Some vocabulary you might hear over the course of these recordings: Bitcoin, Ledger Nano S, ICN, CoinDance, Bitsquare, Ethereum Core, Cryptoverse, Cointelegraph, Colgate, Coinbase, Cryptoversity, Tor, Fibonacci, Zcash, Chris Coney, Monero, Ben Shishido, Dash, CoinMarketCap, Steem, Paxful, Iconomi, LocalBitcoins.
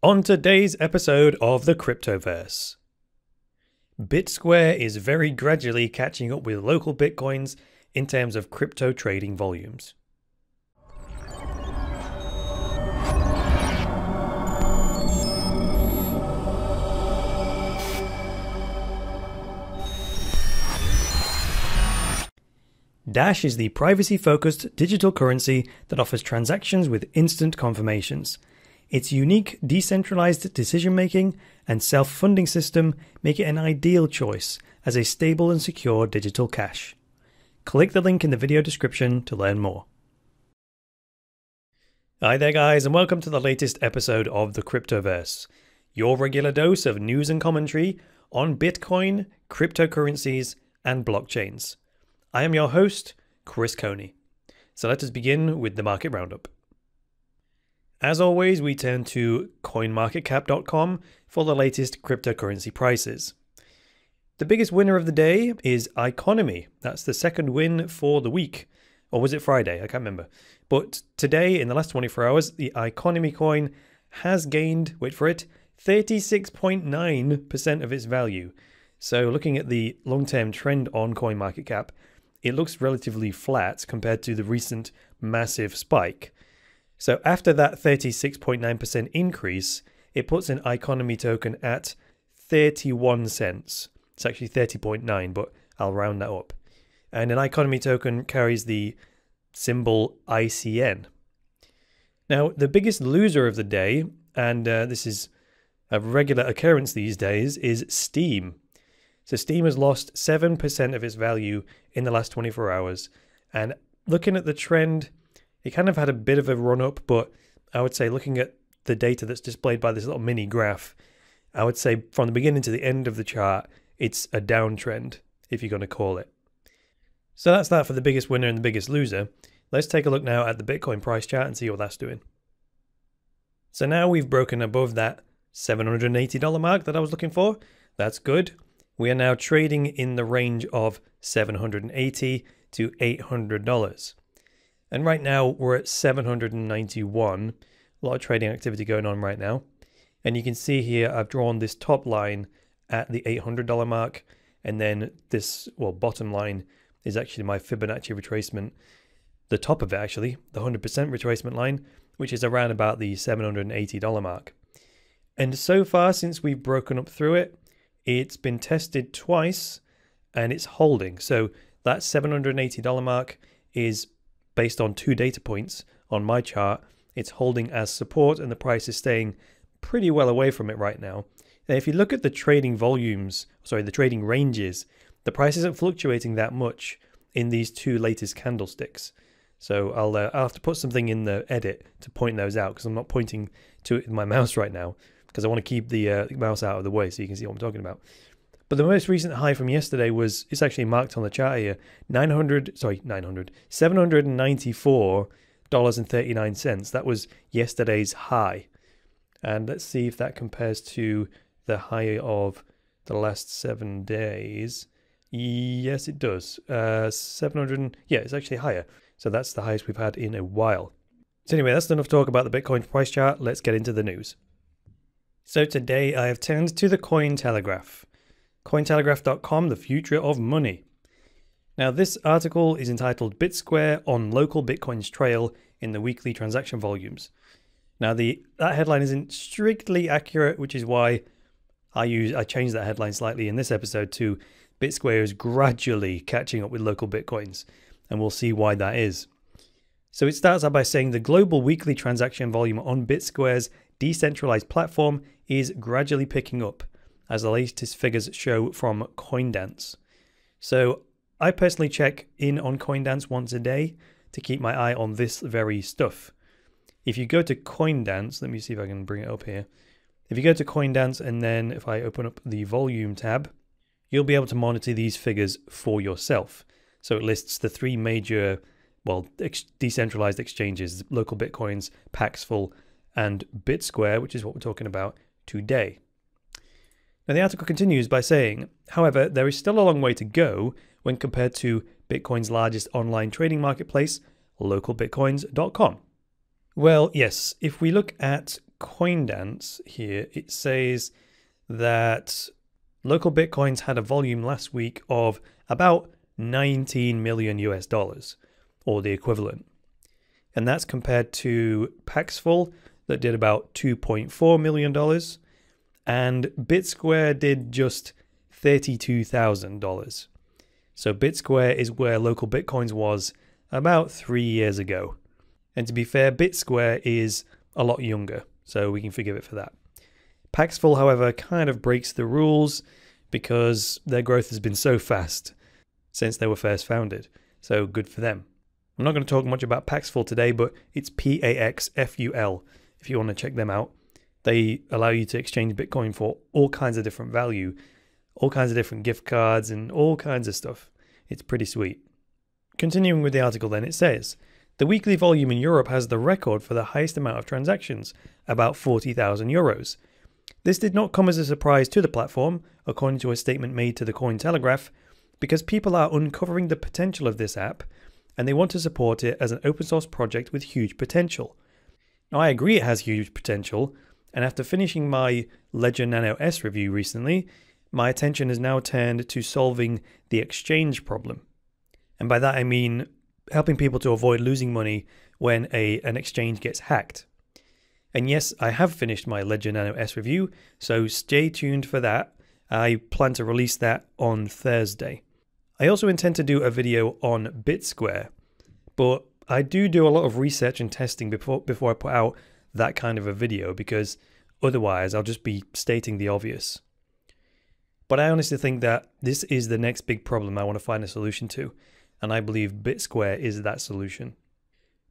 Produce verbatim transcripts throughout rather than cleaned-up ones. On today's episode of the Cryptoverse, BitSquare is very gradually catching up with local bitcoins in terms of crypto trading volumes. Dash is the privacy-focused digital currency that offers transactions with instant confirmations. Its unique decentralized decision-making and self-funding system make it an ideal choice as a stable and secure digital cash. Click the link in the video description to learn more. Hi there guys, and welcome to the latest episode of the Cryptoverse, your regular dose of news and commentary on Bitcoin, cryptocurrencies, and blockchains. I am your host, Chris Coney. So let us begin with the market roundup. As always, we turn to coin market cap dot com for the latest cryptocurrency prices. The biggest winner of the day is Iconomi. That's the second win for the week. Or was it Friday? I can't remember. But today, in the last twenty-four hours, the Iconomi coin has gained, wait for it, thirty-six point nine percent of its value. So looking at the long-term trend on CoinMarketCap, it looks relatively flat compared to the recent massive spike. So after that thirty-six point nine percent increase, it puts an Iconomi token at thirty-one cents. It's actually thirty point nine, but I'll round that up. And an Iconomi token carries the symbol I C N. Now, the biggest loser of the day, and uh, this is a regular occurrence these days, is Steem. So Steem has lost seven percent of its value in the last twenty-four hours. And looking at the trend, it kind of had a bit of a run-up, but I would say looking at the data that's displayed by this little mini graph, I would say from the beginning to the end of the chart, it's a downtrend, if you're going to call it. So that's that for the biggest winner and the biggest loser. Let's take a look now at the Bitcoin price chart and see what that's doing. So now we've broken above that seven hundred eighty dollar mark that I was looking for. That's good. We are now trading in the range of seven hundred eighty to eight hundred dollars. And right now we're at seven hundred ninety-one. A lot of trading activity going on right now. And you can see here I've drawn this top line at the eight hundred dollar mark. And then this, well, bottom line is actually my Fibonacci retracement. The top of it actually, the one hundred percent retracement line, which is around about the seven hundred eighty dollar mark. And so far since we've broken up through it, it's been tested twice and it's holding. So that seven hundred eighty dollar mark is based on two data points on my chart. It's holding as support and the price is staying pretty well away from it right now. Now, if you look at the trading volumes, sorry, the trading ranges, the price isn't fluctuating that much in these two latest candlesticks. So I'll, uh, I'll have to put something in the edit to point those out because I'm not pointing to it with my mouse right now because I want to keep the uh, mouse out of the way so you can see what I'm talking about. But the most recent high from yesterday was, it's actually marked on the chart here, nine hundred, sorry, nine hundred, seven hundred ninety-four dollars and thirty-nine cents. That was yesterday's high. And let's see if that compares to the high of the last seven days. Yes, it does. Uh, seven hundred, yeah, it's actually higher. So that's the highest we've had in a while. So anyway, that's enough talk about the Bitcoin price chart. Let's get into the news. So today I have turned to the Cointelegraph. Cointelegraph dot com, the future of money. Now this article is entitled BitSquare on local Bitcoin's trail in the weekly transaction volumes. Now the that headline isn't strictly accurate, which is why I use I changed that headline slightly in this episode to BitSquare is gradually catching up with local Bitcoins, and we'll see why that is. So it starts out by saying the global weekly transaction volume on BitSquare's decentralized platform is gradually picking up, as the latest figures show from CoinDance. So I personally check in on CoinDance once a day to keep my eye on this very stuff. If you go to CoinDance, let me see if I can bring it up here. If you go to CoinDance and then if I open up the volume tab, you'll be able to monitor these figures for yourself. So it lists the three major, well, ex decentralized exchanges, local Bitcoins, Paxful, and BitSquare, which is what we're talking about today. Now the article continues by saying, however, there is still a long way to go when compared to Bitcoin's largest online trading marketplace, local bitcoins dot com. Well, yes, if we look at CoinDance here, it says that local Bitcoins had a volume last week of about nineteen million U S dollars or the equivalent. And that's compared to Paxful that did about two point four million dollars and BitSquare did just thirty-two thousand dollars. So BitSquare is where local Bitcoins was about three years ago. And to be fair, BitSquare is a lot younger, so we can forgive it for that. Paxful, however, kind of breaks the rules because their growth has been so fast since they were first founded, so good for them. I'm not going to talk much about Paxful today, but it's P A X F U L if you want to check them out. They allow you to exchange Bitcoin for all kinds of different value, all kinds of different gift cards and all kinds of stuff. It's pretty sweet. Continuing with the article then, it says, the weekly volume in Europe has the record for the highest amount of transactions, about forty thousand euros. This did not come as a surprise to the platform, according to a statement made to the Cointelegraph, because people are uncovering the potential of this app and they want to support it as an open source project with huge potential. Now I agree it has huge potential, and after finishing my Ledger Nano S review recently, my attention has now turned to solving the exchange problem. And by that I mean helping people to avoid losing money when a, an exchange gets hacked. And yes, I have finished my Ledger Nano S review, so stay tuned for that. I plan to release that on Thursday. I also intend to do a video on BitSquare, but I do do a lot of research and testing before, before I put out that kind of a video, because otherwise I'll just be stating the obvious. But I honestly think that this is the next big problem I want to find a solution to, and I believe BitSquare is that solution.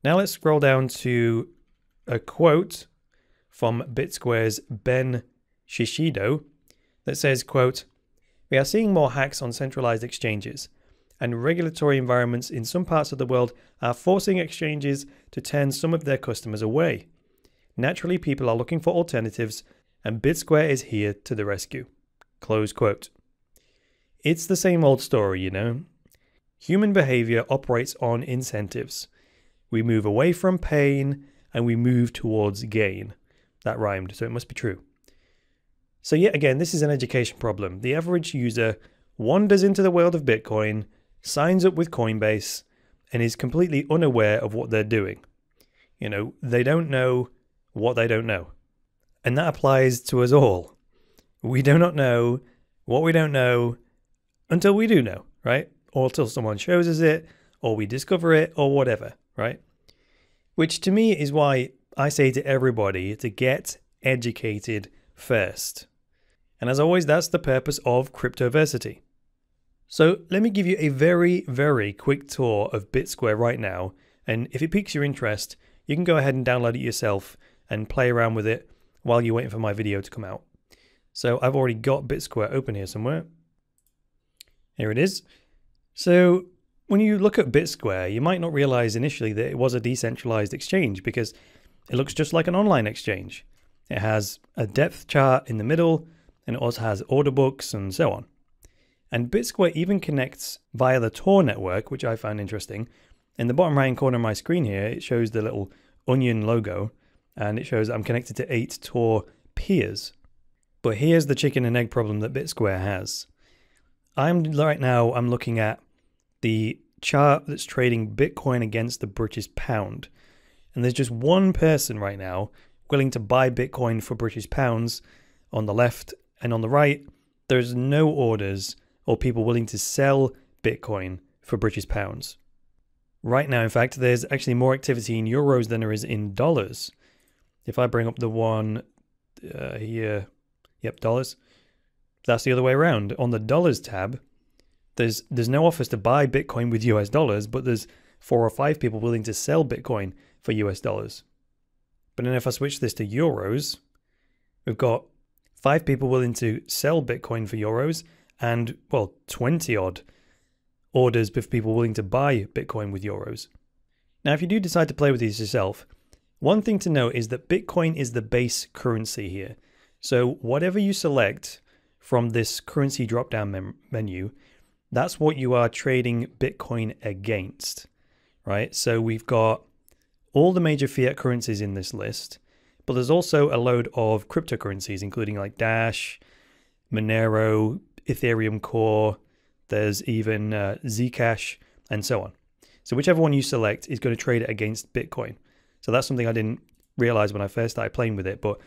Now let's scroll down to a quote from BitSquare's Ben Shishido that says, quote, "We are seeing more hacks on centralized exchanges, and regulatory environments in some parts of the world are forcing exchanges to turn some of their customers away. Naturally, people are looking for alternatives, and BitSquare is here to the rescue." Close quote. It's the same old story, you know. Human behavior operates on incentives. We move away from pain and we move towards gain. That rhymed, so it must be true. So yet again, this is an education problem. The average user wanders into the world of Bitcoin, signs up with Coinbase, and is completely unaware of what they're doing. You know, they don't know what they don't know. And that applies to us all. We do not know what we don't know until we do know, right? Or until someone shows us it, or we discover it, or whatever, right? Which to me is why I say to everybody to get educated first. And as always, that's the purpose of Cryptoversity. So let me give you a very, very quick tour of BitSquare right now. And if it piques your interest, you can go ahead and download it yourself and play around with it while you're waiting for my video to come out. So I've already got BitSquare open here somewhere. Here it is. So when you look at BitSquare, you might not realize initially that it was a decentralized exchange because it looks just like an online exchange. It has a depth chart in the middle and it also has order books and so on. And BitSquare even connects via the Tor network, which I found interesting. In the bottom right corner of my screen here, it shows the little onion logo and it shows I'm connected to eight Tor peers. But here's the chicken and egg problem that BitSquare has. I'm right now, I'm looking at the chart that's trading Bitcoin against the British pound. And there's just one person right now willing to buy Bitcoin for British pounds on the left, and on the right, there's no orders or people willing to sell Bitcoin for British pounds. Right now, in fact, there's actually more activity in euros than there is in dollars. If I bring up the one uh, here, yep, dollars, that's the other way around. On the dollars tab, There's, there's no offers to buy Bitcoin with U S dollars, but there's four or five people willing to sell Bitcoin for U S dollars. But then if I switch this to euros, we've got five people willing to sell Bitcoin for euros and, well, twenty odd orders with people willing to buy Bitcoin with euros. Now, if you do decide to play with these yourself, one thing to note is that Bitcoin is the base currency here. So whatever you select from this currency drop-down menu, that's what you are trading Bitcoin against, right? So we've got all the major fiat currencies in this list, but there's also a load of cryptocurrencies, including like Dash, Monero, Ethereum Core, there's even uh, Zcash, and so on. So whichever one you select is going to trade it against Bitcoin. So that's something I didn't realize when I first started playing with it, but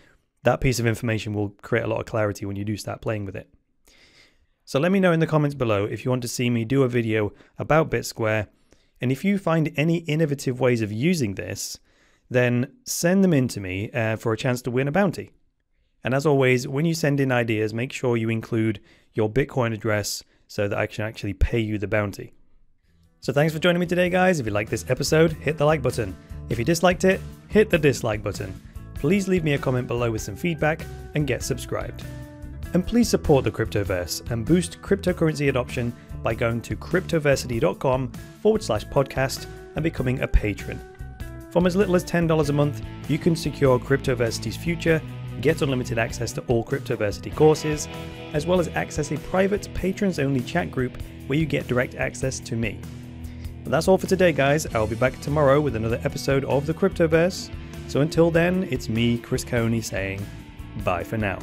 that piece of information will create a lot of clarity when you do start playing with it. So let me know in the comments below if you want to see me do a video about BitSquare, and if you find any innovative ways of using this, then send them in to me uh, for a chance to win a bounty. And as always, when you send in ideas, make sure you include your Bitcoin address so that I can actually pay you the bounty. So thanks for joining me today, guys. If you liked this episode, hit the like button. If you disliked it, hit the dislike button. Please leave me a comment below with some feedback and get subscribed. And please support the Cryptoverse and boost cryptocurrency adoption by going to cryptoversity.com forward slash podcast and becoming a patron. From as little as ten dollars a month, you can secure Cryptoversity's future, get unlimited access to all Cryptoversity courses, as well as access a private patrons-only chat group where you get direct access to me. But that's all for today, guys. I'll be back tomorrow with another episode of the Cryptoverse. So until then, it's me, Chris Coney, saying bye for now.